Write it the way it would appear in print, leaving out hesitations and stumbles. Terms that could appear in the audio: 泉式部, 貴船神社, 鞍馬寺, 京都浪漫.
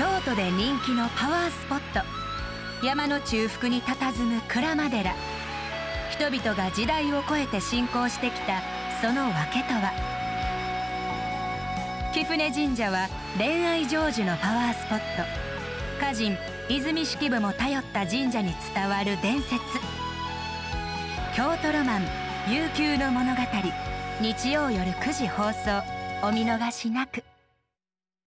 京都で人気のパワースポット、山の中腹に佇む鞍馬寺。人々が時代を超えて信仰してきたその訳とは。貴船神社は恋愛成就のパワースポット。歌人泉式部も頼った神社に伝わる伝説、京都ロマン悠久の物語。日曜夜9時放送、お見逃しなく。